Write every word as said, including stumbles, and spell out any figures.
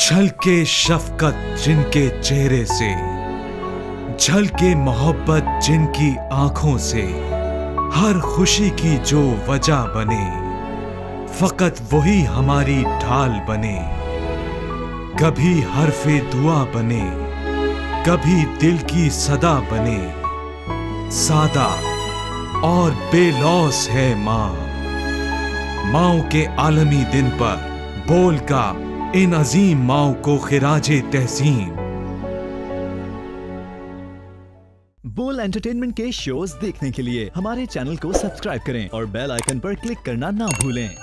छलके शफकत जिनके चेहरे से, झलके मोहब्बत जिनकी आंखों से, हर खुशी की जो वजह बने, फकत वही हमारी ढाल बने। कभी हरफे दुआ बने, कभी दिल की सदा बने, सादा और बेलौस है माँ। माओ के आलमी दिन पर बोल का इन अजीम माओ को खिराजे तहसीन। बोल एंटरटेनमेंट के शोज देखने के लिए हमारे चैनल को सब्सक्राइब करें और बेल आइकन पर क्लिक करना ना भूलें।